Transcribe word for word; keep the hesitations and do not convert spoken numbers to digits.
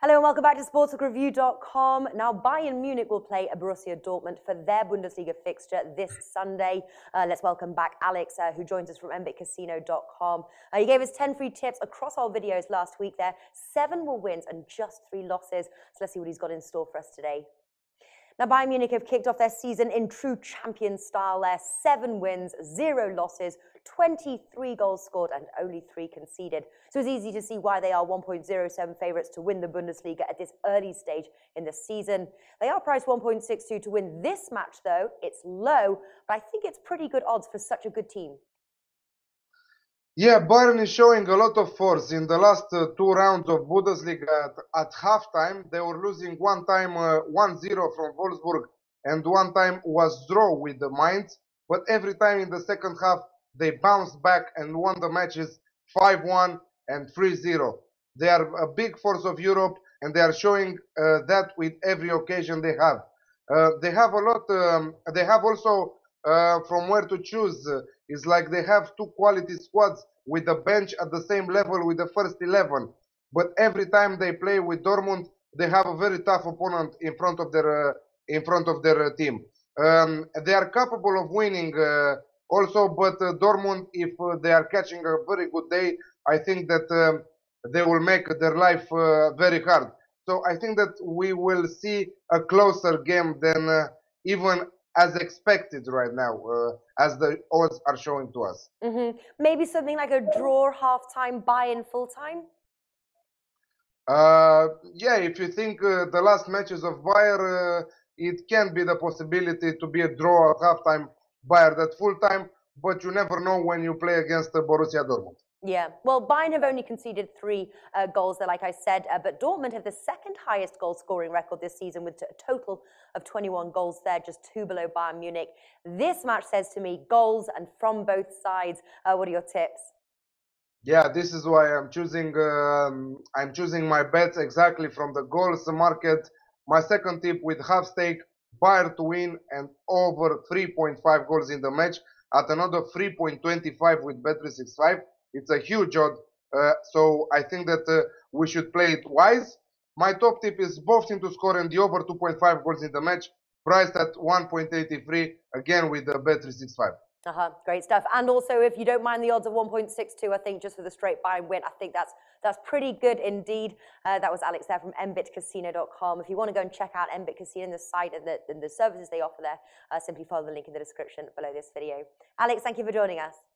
Hello and welcome back to sportsbook review dot com. Now, Bayern Munich will play Borussia Dortmund for their Bundesliga fixture this Sunday. Uh, let's welcome back Alex, uh, who joins us from m bit casino dot com. Uh, he gave us ten free tips across our videos last week there. Seven were wins and just three losses. So let's see what he's got in store for us today. Now, Bayern Munich have kicked off their season in true champion style there. Seven wins, zero losses, twenty-three goals scored and only three conceded. So it's easy to see why they are one point oh seven favourites to win the Bundesliga at this early stage in the season. They are priced one point six two to win this match, though. It's low, but I think it's pretty good odds for such a good team. Yeah, Bayern is showing a lot of force. In the last uh, two rounds of Bundesliga at, at halftime, they were losing one time uh, one zero from Wolfsburg and one time was draw with the Mainz. But every time in the second half, they bounced back and won the matches five one and three zero. They are a big force of Europe and they are showing uh, that with every occasion they have. Uh, they have a lot, um, they have also uh, from where to choose. Uh, It's like they have two quality squads with the bench at the same level with the first eleven. But every time they play with Dortmund, they have a very tough opponent in front of their uh, in front of their uh, team. Um, they are capable of winning uh, also, but uh, Dortmund, if uh, they are catching a very good day, I think that um, they will make their life uh, very hard. So I think that we will see a closer game than uh, even as expected right now, uh, as the odds are showing to us. Mm-hmm. Maybe something like a draw, half-time, buy-in, full-time? Uh, yeah, if you think uh, the last matches of Bayer, uh, it can be the possibility to be a draw at half-time, Bayer at full-time, but you never know when you play against uh, Borussia Dortmund. Yeah, well, Bayern have only conceded three uh, goals there, like I said, uh, but Dortmund have the second highest goal-scoring record this season with a total of twenty-one goals there, just two below Bayern Munich. This match says to me goals and from both sides. Uh, what are your tips? Yeah, this is why I'm choosing, um, I'm choosing my bets exactly from the goals market. My second tip with half-stake, Bayern to win and over three point five goals in the match at another three point two five with Bet three sixty-five. It's a huge odd, uh, so I think that uh, we should play it wise. My top tip is both teams to score and the over two point five goals in the match, priced at one point eight three, again with the Bet three sixty-five. Uh-huh, great stuff. And also, if you don't mind the odds of one point six two, I think just for the straight buy win, I think that's that's pretty good indeed. Uh, that was Alex there from m bit casino dot com. If you want to go and check out mbit Casino and the site and the, and the services they offer there, uh, simply follow the link in the description below this video. Alex, thank you for joining us.